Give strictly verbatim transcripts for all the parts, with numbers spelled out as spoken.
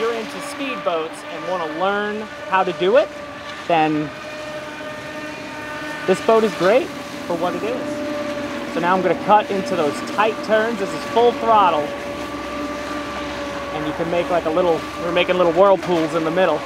you're into speed boats and want to learn how to do it, then this boat is great for what it is. So now I'm going to cut into those tight turns. This is full throttle. And you can make like a little, we're making little whirlpools in the middle.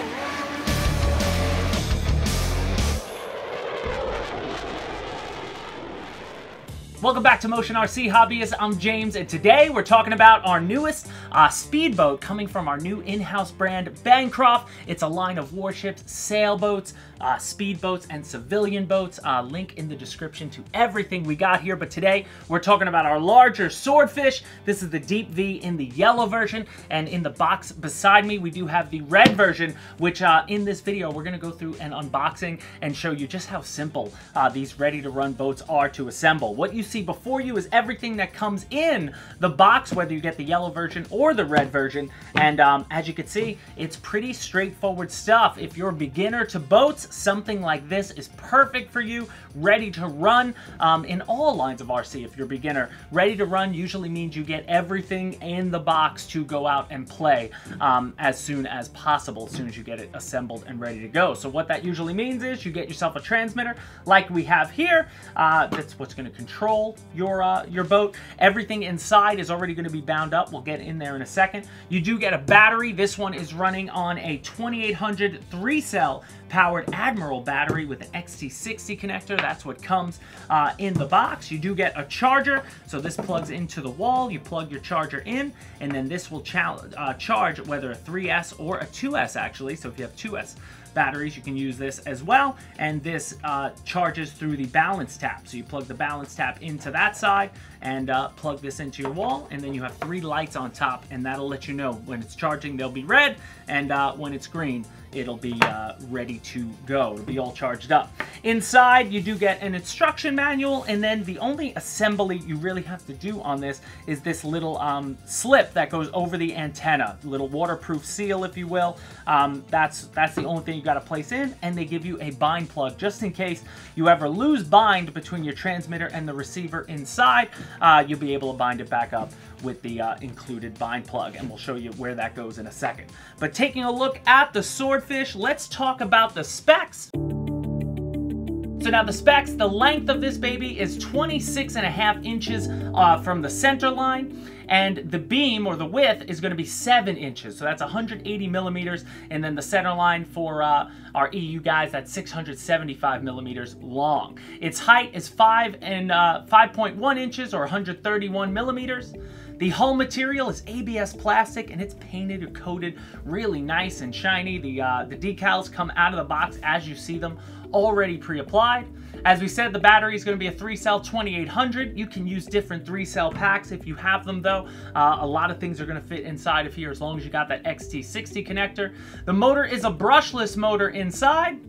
Welcome back to Motion R C Hobbyists. I'm James, and today we're talking about our newest uh, speedboat coming from our new in-house brand, Bancroft. It's a line of warships, sailboats, uh, speedboats, and civilian boats. Uh, link in the description to everything we got here. But today we're talking about our larger Swordfish. This is the Deep V in the yellow version, and in the box beside me we do have the red version, which uh, in this video we're going to go through an unboxing and show you just how simple uh, these ready-to-run boats are to assemble. What you see before you is everything that comes in the box, whether you get the yellow version or the red version, and um, as you can see, it's pretty straightforward stuff. If you're a beginner to boats, something like this is perfect for you. Ready to run um, in all lines of R C. If you're a beginner, ready to run usually means you get everything in the box to go out and play um, as soon as possible, as soon as you get it assembled and ready to go. So what that usually means is you get yourself a transmitter like we have here. Uh, that's what's going to control your uh, your boat. Everything inside is already going to be bound up. We'll get in there in a second. You do get a battery. This one is running on a twenty-eight hundred three cell powered Admiral battery with an X T sixty connector. That's what comes uh, in the box. You do get a charger. So this plugs into the wall. You plug your charger in, and then this will cha uh, charge whether a three S or a two S actually. So if you have two S batteries, you can use this as well. And this uh, charges through the balance tap. So you plug the balance tap into that side and uh, plug this into your wall, and then you have three lights on top, and that'll let you know when it's charging. They'll be red, and uh, when it's green, it'll be uh, ready to go. It'll be all charged up. Inside, you do get an instruction manual, and then the only assembly you really have to do on this is this little um, slip that goes over the antenna, little waterproof seal, if you will. Um, that's, that's the only thing you got to place in, and they give you a bind plug just in case you ever lose bind between your transmitter and the receiver inside. Uh, you'll be able to bind it back up with the uh, included bind plug, and we'll show you where that goes in a second. But taking a look at the Swordfish, let's talk about the specs. So now the specs, the length of this baby is twenty-six and a half inches uh, from the center line, and the beam or the width is going to be seven inches, so that's one hundred eighty millimeters, and then the center line for uh, our E U guys, that's six hundred seventy-five millimeters long. Its height is five and uh, five point one inches or one hundred thirty-one millimeters. The hull material is A B S plastic, and it's painted and coated really nice and shiny. The, uh, the decals come out of the box as you see them, already pre-applied. As we said, the battery is going to be a three cell twenty-eight hundred. You can use different three cell packs if you have them, though. Uh, a lot of things are going to fit inside of here as long as you got that X T sixty connector. The motor is a brushless motor inside.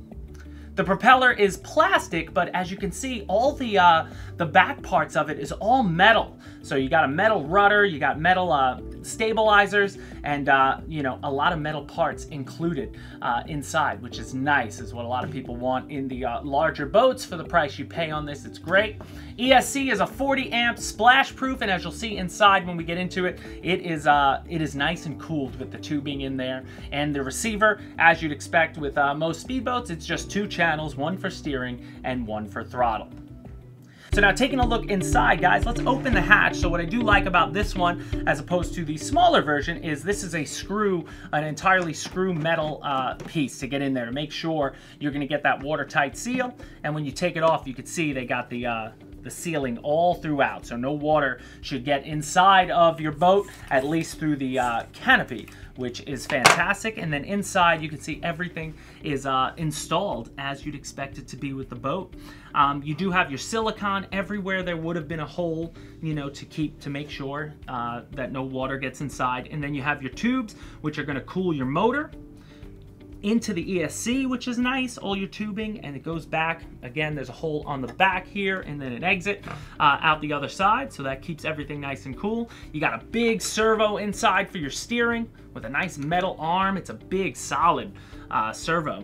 The propeller is plastic, but as you can see, all the uh, the back parts of it is all metal. So you got a metal rudder, you got metal uh, stabilizers, and uh, you know, a lot of metal parts included uh, inside, which is nice. Is what a lot of people want in the uh, larger boats. For the price you pay on this, it's great. E S C is a forty amp splash proof, and as you'll see inside when we get into it, it is uh, it is nice and cooled with the tubing in there, and the receiver, as you'd expect with uh, most speedboats, it's just two channels. Channels, one for steering and one for throttle. So now taking a look inside, guys, let's open the hatch. So what I do like about this one, as opposed to the smaller version, is this is a screw, an entirely screw metal uh, piece to get in there to make sure you're going to get that watertight seal. And when you take it off, you can see they got the uh, the sealing all throughout, so no water should get inside of your boat, at least through the uh, canopy, which is fantastic. And then inside, you can see everything is uh, installed as you'd expect it to be with the boat. Um, you do have your silicone everywhere. There would have been a hole, you know, to keep to make sure uh, that no water gets inside. And then you have your tubes, which are going to cool your motor into the E S C, which is nice, all your tubing, and it goes back. Again, there's a hole on the back here, and then an exit uh, out the other side, so that keeps everything nice and cool. You got a big servo inside for your steering with a nice metal arm. It's a big, solid uh, servo.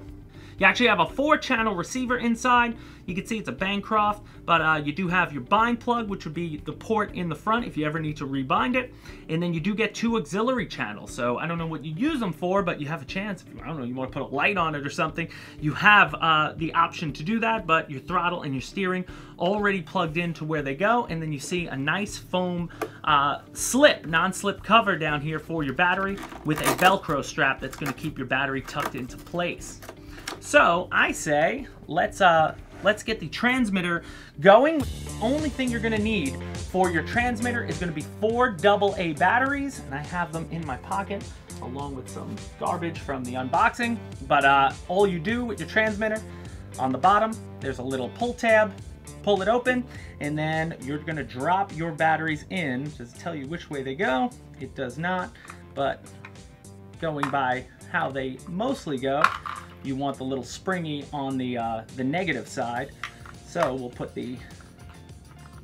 You actually have a four-channel receiver inside. You can see it's a Bancroft, but uh, you do have your bind plug, which would be the port in the front if you ever need to rebind it. And then you do get two auxiliary channels. So I don't know what you use them for, but you have a chance. If you, I don't know, you want to put a light on it or something, you have uh, the option to do that, but your throttle and your steering already plugged into where they go. And then you see a nice foam uh, slip, non-slip cover down here for your battery with a Velcro strap that's going to keep your battery tucked into place. So I say, let's... Uh, Let's get the transmitter going. The only thing you're gonna need for your transmitter is gonna be four double A batteries, and I have them in my pocket along with some garbage from the unboxing. But uh, all you do with your transmitter, on the bottom, there's a little pull tab, pull it open, and then you're gonna drop your batteries in. Does it tell you which way they go? It does not, but going by how they mostly go, you want the little springy on the, uh, the negative side. So we'll put the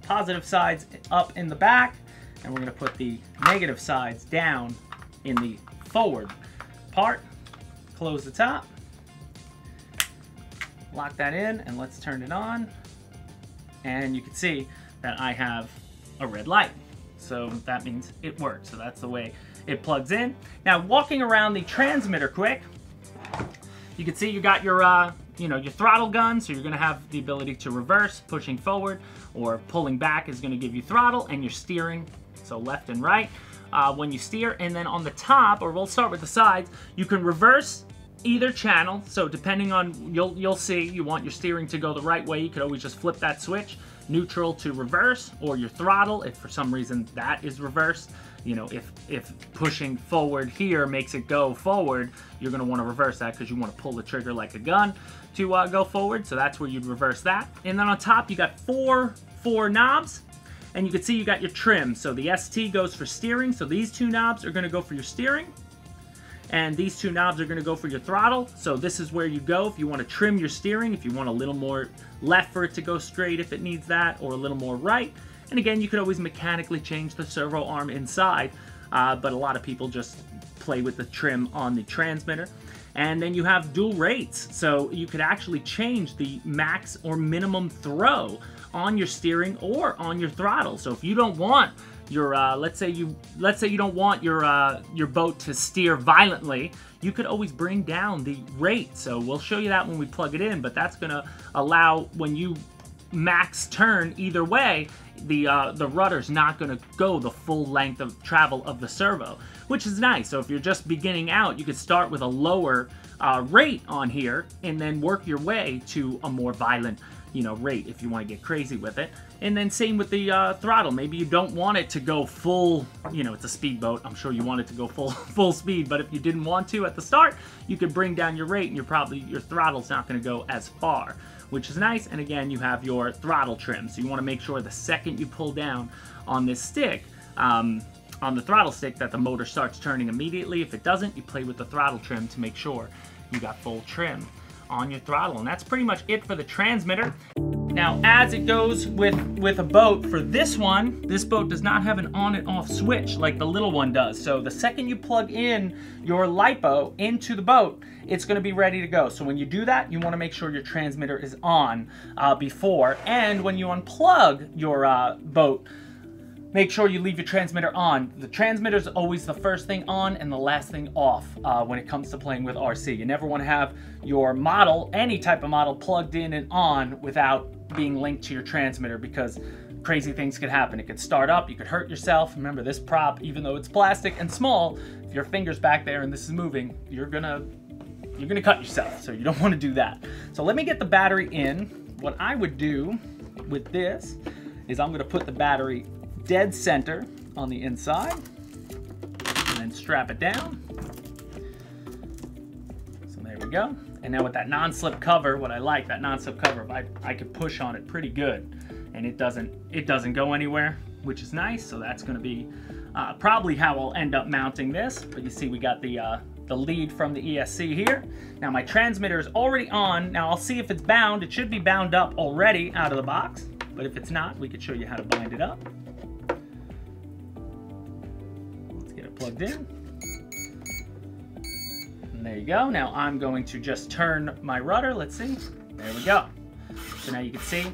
positive sides up in the back, and we're gonna put the negative sides down in the forward part. Close the top, lock that in, and let's turn it on. And you can see that I have a red light. So that means it works. So that's the way it plugs in. Now, walking around the transmitter quick, you can see you got your, uh, you know, your throttle gun, so you're gonna have the ability to reverse. Pushing forward or pulling back is gonna give you throttle, and your steering, so left and right uh, when you steer. And then on the top, or we'll start with the sides, you can reverse either channel. So depending on, you'll you'll see, you want your steering to go the right way, you could always just flip that switch, neutral to reverse, or your throttle if for some reason that is reversed. You know, if if pushing forward here makes it go forward, you're going to want to reverse that because you want to pull the trigger like a gun to uh, go forward. So that's where you'd reverse that. And then on top, you got four four knobs, and you can see you got your trim. So the S T goes for steering, so these two knobs are going to go for your steering, and these two knobs are going to go for your throttle. So this is where you go if you want to trim your steering, if you want a little more left for it to go straight if it needs that, or a little more right. And again, you could always mechanically change the servo arm inside, uh, but a lot of people just play with the trim on the transmitter. And then you have dual rates, so you could actually change the max or minimum throw on your steering or on your throttle. So if you don't want your, uh, let's say you, let's say you don't want your uh, your boat to steer violently, you could always bring down the rate. So we'll show you that when we plug it in, but that's gonna allow, when you max turn either way, the uh, the rudder's not going to go the full length of travel of the servo, which is nice. So if you're just beginning out, you could start with a lower uh, rate on here and then work your way to a more violent, you know, rate if you want to get crazy with it. And then same with the uh, throttle. Maybe you don't want it to go full, you know, it's a speedboat, I'm sure you want it to go full full speed, but if you didn't want to at the start, you could bring down your rate, and you're probably, your throttle's not going to go as far, which is nice. And again, you have your throttle trim, so you want to make sure the second you pull down on this stick, um, on the throttle stick, that the motor starts turning immediately. If it doesn't, you play with the throttle trim to make sure you got full trim on your throttle. And that's pretty much it for the transmitter. Now, as it goes with, with a boat, for this one, this boat does not have an on and off switch like the little one does. So the second you plug in your LiPo into the boat, it's gonna be ready to go. So when you do that, you wanna make sure your transmitter is on uh, before. And when you unplug your uh, boat, make sure you leave your transmitter on. The transmitter is always the first thing on and the last thing off uh, when it comes to playing with R C. You never want to have your model, any type of model, plugged in and on without being linked to your transmitter, because crazy things could happen. It could start up, you could hurt yourself. Remember, this prop, even though it's plastic and small, if your finger's back there and this is moving, you're gonna you're gonna cut yourself. So you don't want to do that. So let me get the battery in. What I would do with this is I'm gonna put the battery dead center on the inside and then strap it down. So there we go. And now with that non-slip cover, what I like, that non-slip cover, I, I could push on it pretty good, and it doesn't it doesn't go anywhere, which is nice. So that's gonna be uh, probably how I'll end up mounting this. But you see we got the, uh, the lead from the E S C here. Now my transmitter is already on. Now I'll see if it's bound. It should be bound up already out of the box, but if it's not, we could show you how to bind it up. Plugged in, and there you go. Now I'm going to just turn my rudder. Let's see. There we go. So now you can see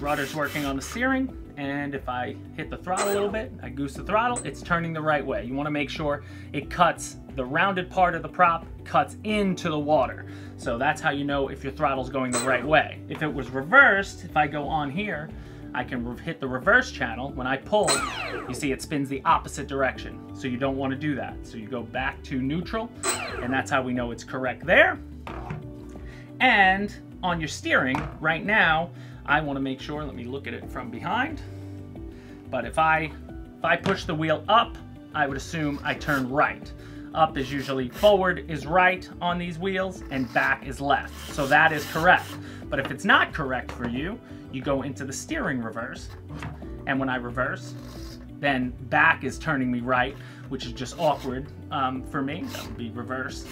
rudder's working on the steering. And if I hit the throttle a little bit, I goose the throttle, it's turning the right way. You want to make sure it cuts, the rounded part of the prop cuts into the water. So that's how you know if your throttle's going the right way. If it was reversed, if I go on here, I can hit the reverse channel. When I pull, you see it spins the opposite direction. So you don't want to do that. So you go back to neutral, and that's how we know it's correct there. And on your steering right now, I want to make sure, let me look at it from behind, but if I if I push the wheel up, I would assume I turn right. Up is usually forward is right on these wheels and back is left. So that is correct. But if it's not correct for you, you go into the steering reverse, and when I reverse, then back is turning me right, which is just awkward um, for me. That would be reversed.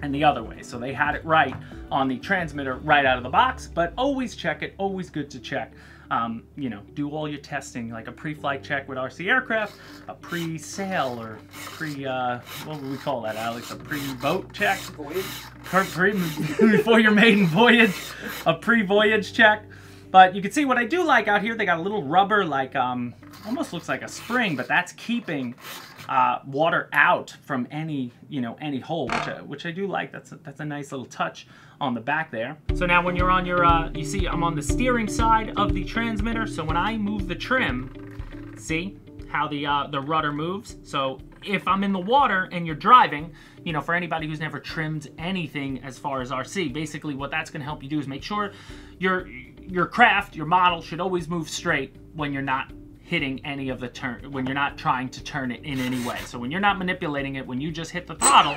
And the other way. So they had it right on the transmitter right out of the box, but always check it, always good to check. Um, you know, do all your testing, like a pre-flight check with R C aircraft, a pre-sail or pre, uh, what would we call that, Alex? A pre-boat check? Voyage. Pre before your maiden voyage, a pre-voyage check. But you can see what I do like out here, they got a little rubber, like um, almost looks like a spring, but that's keeping uh, water out from any, you know, any hole, which I, which I do like. That's a, that's a nice little touch on the back there. So now when you're on your, uh, you see I'm on the steering side of the transmitter. So when I move the trim, see how the uh, the rudder moves. So if I'm in the water and you're driving, you know, for anybody who's never trimmed anything as far as R C, basically what that's gonna help you do is make sure you're, your craft, your model should always move straight when you're not hitting any of the turn, when you're not trying to turn it in any way. So when you're not manipulating it, when you just hit the throttle,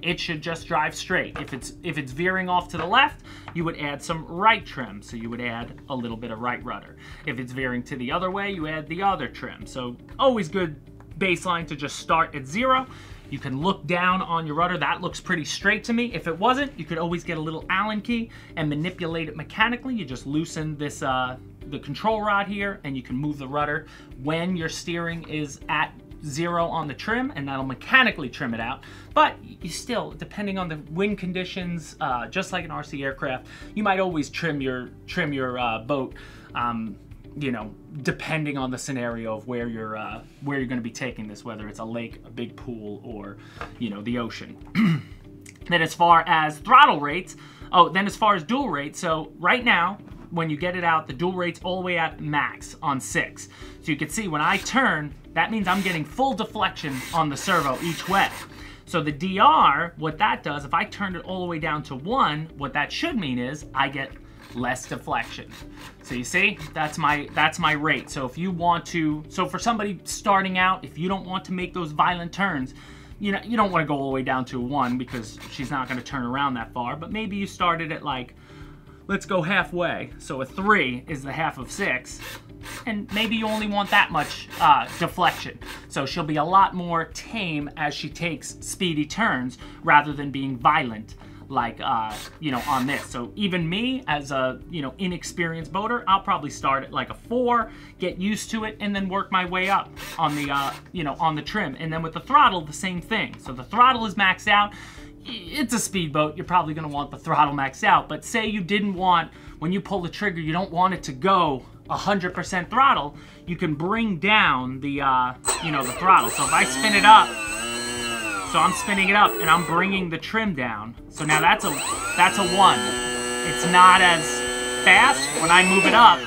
it should just drive straight. If it's if it's veering off to the left, you would add some right trim. So you would add a little bit of right rudder. If it's veering to the other way, you add the other trim. So always good baseline to just start at zero. You can look down on your rudder. That looks pretty straight to me. If it wasn't, you could always get a little Allen key and manipulate it mechanically. You just loosen this uh, the control rod here, and you can move the rudder when your steering is at zero on the trim, and that'll mechanically trim it out. But you still, depending on the wind conditions, uh, just like an R C aircraft, you might always trim your trim your uh, boat. Um, you know, depending on the scenario of where you're uh, where you're going to be taking this, whether it's a lake, a big pool, or, you know, the ocean. Then as far as throttle rates, oh, then as far as dual rates, so right now, when you get it out, the dual rate's all the way at max on six. So you can see when I turn, that means I'm getting full deflection on the servo each way. So the D R, what that does, if I turn it all the way down to one, what that should mean is I get less deflection. So you see, that's my that's my rate. So if you want to, so for somebody starting out, if you don't want to make those violent turns, you know, you don't want to go all the way down to one because she's not going to turn around that far, but maybe you started at like, let's go halfway. So a three is the half of six, and maybe you only want that much uh, deflection. So she'll be a lot more tame as she takes speedy turns rather than being violent like uh you know on this. So even me as a you know inexperienced boater, I'll probably start at like a four, get used to it, and then work my way up on the uh you know on the trim. And then with the throttle, the same thing. So the throttle is maxed out. It's a speedboat, you're probably going to want the throttle maxed out. But say you didn't want, when you pull the trigger, you don't want it to go one hundred percent throttle. You can bring down the uh you know the throttle. So if I spin it up, so I'm spinning it up and I'm bringing the trim down. So now that's a that's a one. It's not as fast. When I move it up,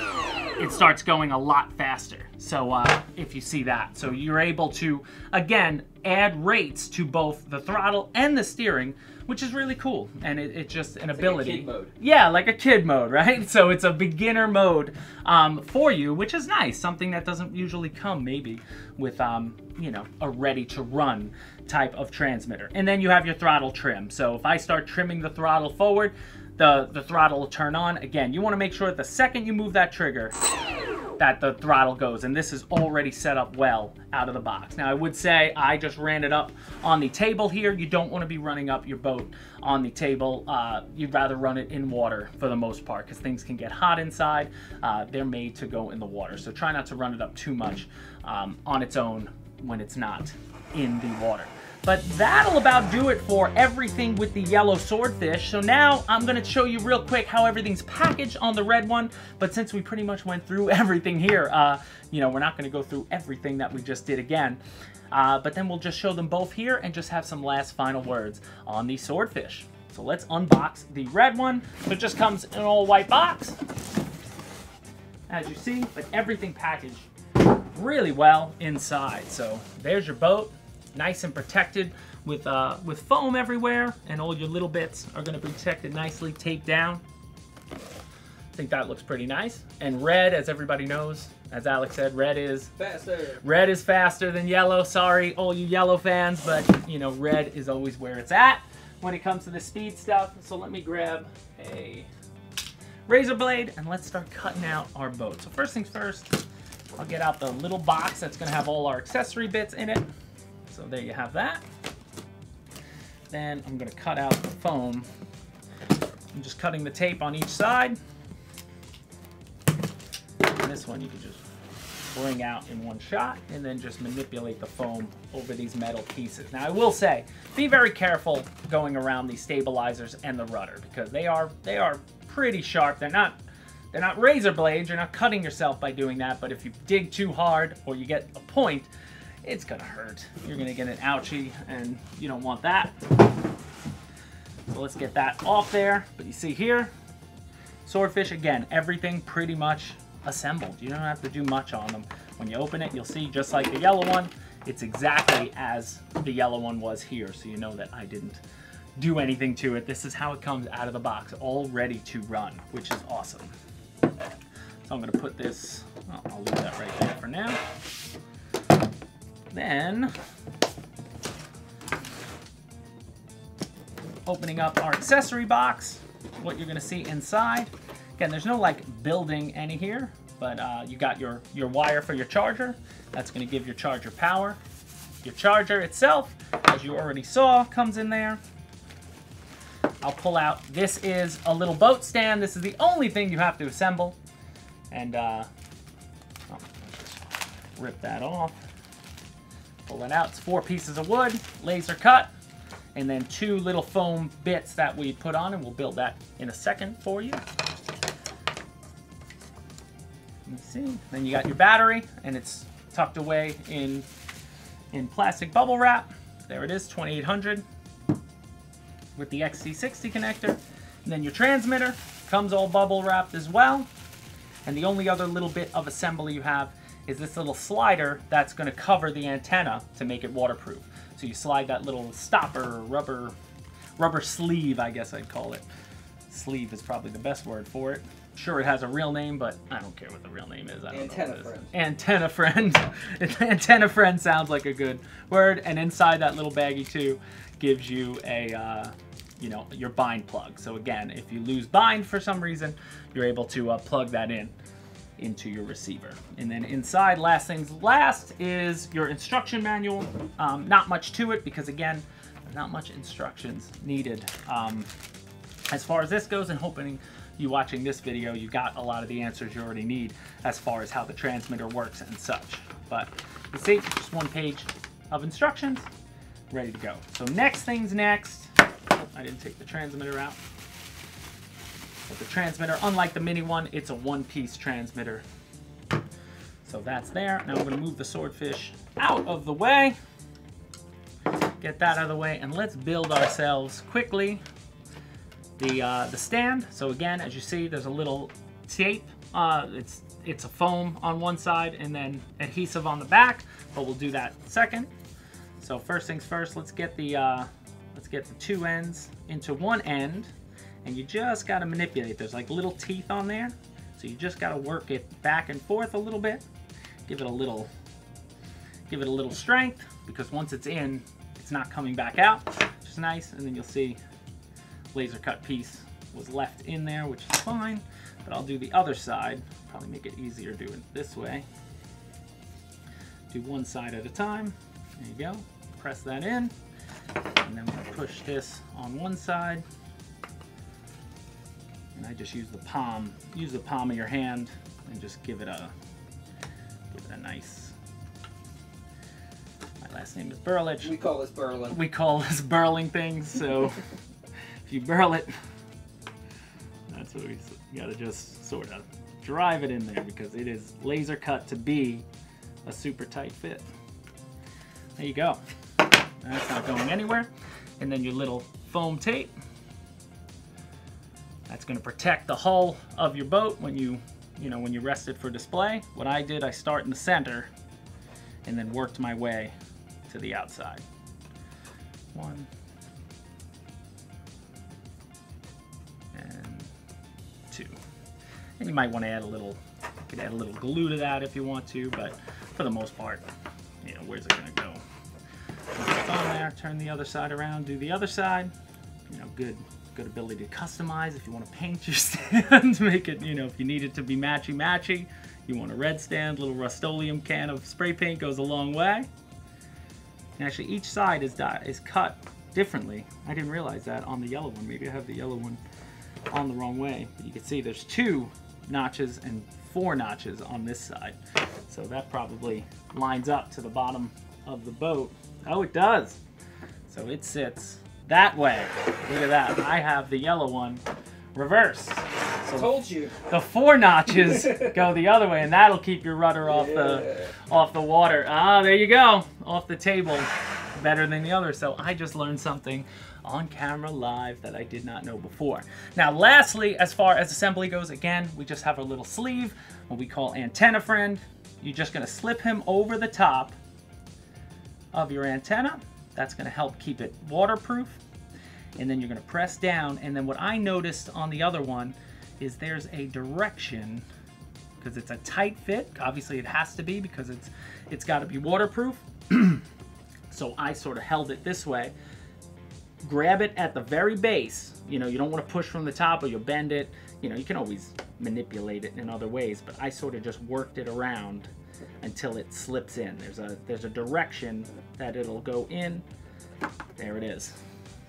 it starts going a lot faster. So uh, if you see that. So you're able to, again, add rates to both the throttle and the steering, which is really cool. And it, it's just an it's ability. Like a kid mode. Yeah, like a kid mode, right? So it's a beginner mode um, for you, which is nice. Something that doesn't usually come maybe with, um, you know, a ready-to-run type of transmitter. And then you have your throttle trim. So if I start trimming the throttle forward, the, the throttle will turn on. Again, you want to make sure that the second you move that trigger, that the throttle goes, and this is already set up well out of the box. Now I would say I just ran it up on the table here. You don't want to be running up your boat on the table. Uh, you'd rather run it in water for the most part because things can get hot inside. Uh, they're made to go in the water. So try not to run it up too much um, on its own when it's not in the water. But that'll about do it for everything with the yellow Swordfish. So now I'm gonna show you real quick how everything's packaged on the red one. But since we pretty much went through everything here, uh, you know, we're not gonna go through everything that we just did again. Uh, but then we'll just show them both here and just have some last final words on the Swordfish. So let's unbox the red one. So it just comes in an all white box, as you see, but everything packaged really well inside. So there's your boat. Nice and protected with uh, with foam everywhere, and all your little bits are going to be protected, nicely taped down. I think that looks pretty nice. And red, as everybody knows, as Alex said, red is faster. Red is faster than yellow. Sorry, all you yellow fans, but you know, red is always where it's at when it comes to the speed stuff. So let me grab a razor blade and let's start cutting out our boat. So first things first, I'll get out the little box that's going to have all our accessory bits in it. So there you have that. Then I'm gonna cut out the foam. I'm just cutting the tape on each side. And this one you can just bring out in one shot and then just manipulate the foam over these metal pieces. Now I will say, be very careful going around these stabilizers and the rudder because they are they are pretty sharp. They're not they're not razor blades, you're not cutting yourself by doing that, but if you dig too hard or you get a point, it's gonna hurt. You're gonna get an ouchie and you don't want that. So let's get that off there. But you see here, Swordfish, again, everything pretty much assembled. You don't have to do much on them. When you open it, you'll see just like the yellow one, it's exactly as the yellow one was here. So you know that I didn't do anything to it. This is how it comes out of the box, all ready to run, which is awesome. So I'm gonna put this, oh, I'll leave that right there for now. Then, opening up our accessory box, what you're gonna see inside. Again, there's no like building any here, but uh, you got your, your wire for your charger. That's gonna give your charger power. Your charger itself, as you already saw, comes in there. I'll pull out, this is a little boat stand. This is the only thing you have to assemble. And uh, oh, just rip that off. Pull it out, it's four pieces of wood, laser cut, and then two little foam bits that we put on, and we'll build that in a second for you. Let me see. Then you got your battery, and it's tucked away in, in plastic bubble wrap. There it is, twenty-eight hundred with the X T sixty connector. And then your transmitter comes all bubble wrapped as well. And the only other little bit of assembly you have is this little slider that's gonna cover the antenna to make it waterproof. So you slide that little stopper, rubber, rubber sleeve, I guess I'd call it. Sleeve is probably the best word for it. Sure, it has a real name, but I don't care what the real name is. I don't antenna know what friend. Is. Antenna friend. Antenna friend sounds like a good word. And inside that little baggie too gives you a, uh, you know, your bind plug. So again, if you lose bind for some reason, you're able to uh, plug that in into your receiver. And then inside, last things last, is your instruction manual. Um, not much to it because again, not much instructions needed. Um, as far as this goes, and hoping you watching this video, you got a lot of the answers you already need as far as how the transmitter works and such. But you see, just one page of instructions, ready to go. So next things next, oh, I didn't take the transmitter out. But the transmitter, unlike the mini one, it's a one-piece transmitter. So that's there. Now I'm gonna move the Swordfish out of the way. Get that out of the way, and let's build ourselves quickly the uh, the stand. So again, as you see, there's a little tape. Uh, it's, it's a foam on one side and then adhesive on the back, but we'll do that second. So first things first, let's get the, uh, let's get the two ends into one end. And you just gotta manipulate. There's like little teeth on there. So you just gotta work it back and forth a little bit. Give it a little, give it a little strength, because once it's in, it's not coming back out, which is nice. And then you'll see laser cut piece was left in there, which is fine. But I'll do the other side. Probably make it easier doing it this way. Do one side at a time. There you go. Press that in. And then we'll push this on one side. And I just use the palm, use the palm of your hand and just give it a, give it a nice, my last last name is Burlich. We call this burling. We call this burling things, so if you burl it, that's what we gotta just sort of drive it in there, because it is laser cut to be a super tight fit. There you go. That's not going anywhere. And then your little foam tape. That's gonna protect the hull of your boat when you, you know, when you rest it for display. What I did, I start in the center and then worked my way to the outside. One. And two. And you might wanna add a little, you could add a little glue to that if you want to, but for the most part, you know, where's it gonna go? On there, turn the other side around, do the other side. You know, good good ability to customize if you want to paint your stand, make it, you know, if you need it to be matchy matchy, you want a red stand, little Rust-Oleum can of spray paint goes a long way. And actually each side is is cut differently. I didn't realize that on the yellow one. Maybe I have the yellow one on the wrong way. But you can see there's two notches and four notches on this side. So that probably lines up to the bottom of the boat. Oh, it does. So it sits that way. Look at that. I have the yellow one reversed. So told you. The four notches go the other way, and that'll keep your rudder off yeah. the off the water. Ah, there you go. Off the table. Better than the other. So I just learned something on camera live that I did not know before. Now, lastly, as far as assembly goes, again, we just have our little sleeve, what we call antenna friend. You're just gonna slip him over the top of your antenna. That's going to help keep it waterproof, and then you're going to press down. And then what I noticed on the other one is there's a direction, because it's a tight fit, obviously it has to be, because it's it's got to be waterproof. So I sort of held it this way, grab it at the very base. You know, you don't want to push from the top or you'll bend it. You know, you can always manipulate it in other ways, but I sort of just worked it around until it slips in. There's a there's a direction that it'll go in. There it is.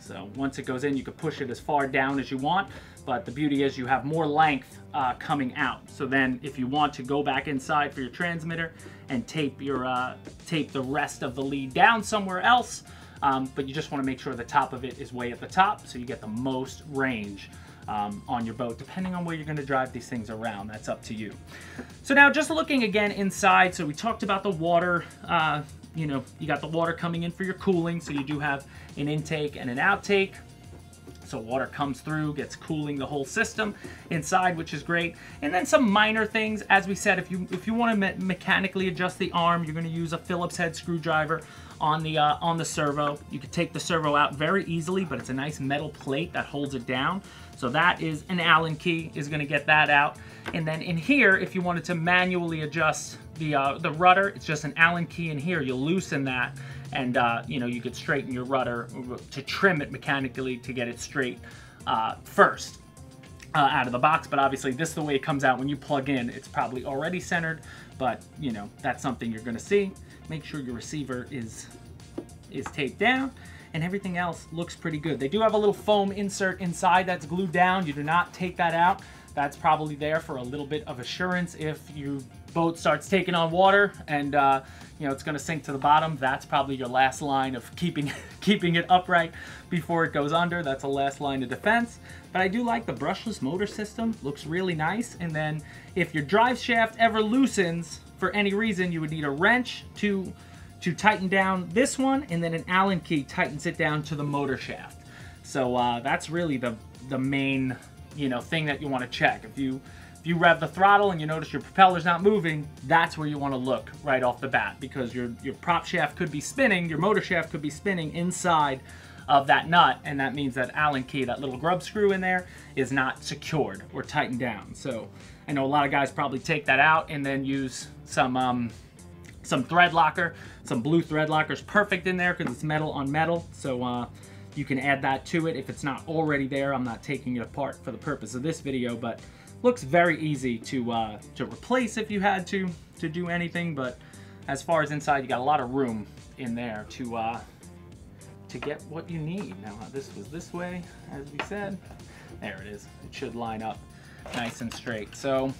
So once it goes in, you can push it as far down as you want, but the beauty is you have more length uh, coming out. So then if you want to go back inside for your transmitter and tape your uh, tape the rest of the lead down somewhere else, um, but you just want to make sure the top of it is way at the top so you get the most range Um, on your boat, depending on where you're going to drive these things around. That's up to you. So now just looking again inside, so we talked about the water, uh, you know, you got the water coming in for your cooling, so you do have an intake and an outtake. So water comes through, gets cooling the whole system inside, which is great. And then some minor things, as we said, if you if you want to me mechanically adjust the arm, you're going to use a Phillips head screwdriver on the uh, on the servo. You could take the servo out very easily, but it's a nice metal plate that holds it down. So that is an Allen key, is gonna get that out. And then in here, if you wanted to manually adjust the uh, the rudder, it's just an Allen key in here. You'll loosen that and uh, you know, you could straighten your rudder to trim it mechanically to get it straight uh, first uh, out of the box. But obviously this is the way it comes out when you plug in. It's probably already centered, but you know, that's something you're gonna see. Make sure your receiver is is taped down, and everything else looks pretty good. They do have a little foam insert inside that's glued down. You do not take that out. That's probably there for a little bit of assurance. If your boat starts taking on water and uh, you know, it's gonna sink to the bottom, that's probably your last line of keeping, keeping it upright before it goes under. That's the last line of defense. But I do like the brushless motor system. Looks really nice. And then if your drive shaft ever loosens for any reason, you would need a wrench to to tighten down this one, and then an Allen key tightens it down to the motor shaft. So uh, that's really the the main, you know, thing that you want to check. If you if you rev the throttle and you notice your propeller's not moving, that's where you want to look right off the bat, because your your prop shaft could be spinning, your motor shaft could be spinning inside of that nut, and that means that Allen key, that little grub screw in there, is not secured or tightened down. So I know a lot of guys probably take that out and then use some. Um, Some thread locker, some blue thread locker is perfect in there because it's metal on metal. So uh, you can add that to it if it's not already there. I'm not taking it apart for the purpose of this video, but looks very easy to uh, to replace if you had to to do anything. But as far as inside, you got a lot of room in there to uh, to get what you need. Now this was this way, as we said. There it is. It should line up nice and straight. So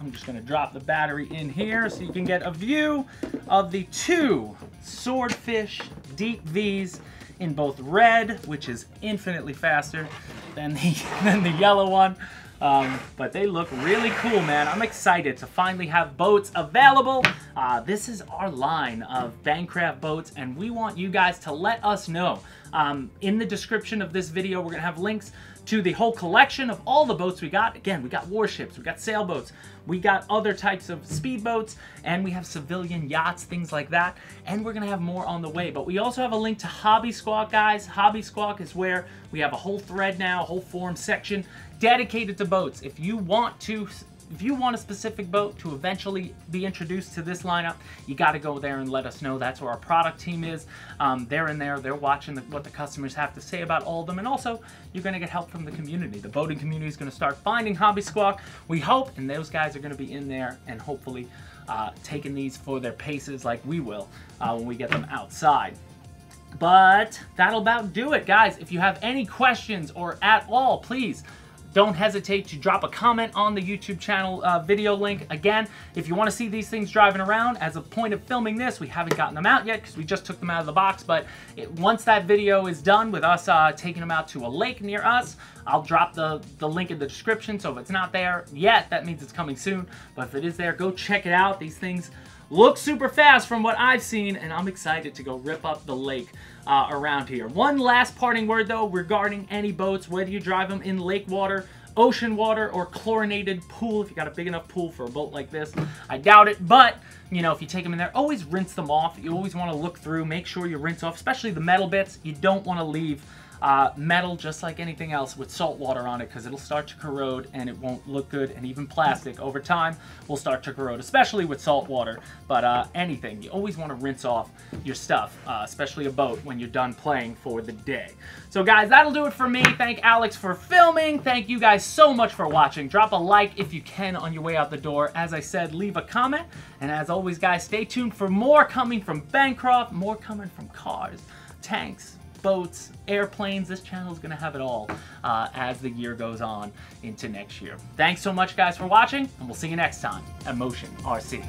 I'm just going to drop the battery in here so you can get a view of the two Swordfish Deep V's in both red, which is infinitely faster than the, than the yellow one. Um, but they look really cool, man. I'm excited to finally have boats available. Uh, this is our line of Bancroft boats, and we want you guys to let us know. Um, in the description of this video, we're going to have links to the whole collection of all the boats we got. Again, we got warships, we got sailboats, we got other types of speedboats, and we have civilian yachts, things like that. And we're going to have more on the way. But we also have a link to Hobby Squawk, guys. Hobby Squawk is where we have a whole thread now, a whole forum section dedicated to boats. If you want to, if you want a specific boat to eventually be introduced to this lineup, you got to go there and let us know. That's where our product team is. Um, they're in there. They're watching the, what the customers have to say about all of them. And also, you're going to get help from the community. The boating community is going to start finding Hobby Squawk, we hope. And those guys are going to be in there and hopefully uh, taking these for their paces like we will uh, when we get them outside. But that'll about do it, guys. If you have any questions or at all, please don't hesitate to drop a comment on the YouTube channel uh, video link. Again, if you want to see these things driving around, as a point of filming this, we haven't gotten them out yet because we just took them out of the box. But it, once that video is done with us uh, taking them out to a lake near us, I'll drop the, the link in the description. So if it's not there yet, that means it's coming soon. But if it is there, go check it out. These things look super fast from what I've seen, and I'm excited to go rip up the lake uh, around here. One last parting word, though, regarding any boats, whether you drive them in lake water, ocean water, or chlorinated pool. If you got a big enough pool for a boat like this, I doubt it, but you know, if you take them in there, always rinse them off. You always want to look through, make sure you rinse off, especially the metal bits. You don't want to leave Uh, metal, just like anything else, with salt water on it, because it'll start to corrode and it won't look good. And even plastic over time will start to corrode, especially with salt water. But uh, anything, you always want to rinse off your stuff, uh, especially a boat, when you're done playing for the day. So guys, that'll do it for me. Thank Alex for filming. Thank you guys so much for watching. Drop a like if you can on your way out the door. As I said, leave a comment. And as always, guys, stay tuned for more coming from Bancroft, more coming from cars, tanks, boats, airplanes. This channel is going to have it all uh, as the year goes on into next year. Thanks so much, guys, for watching, and we'll see you next time at Motion R C.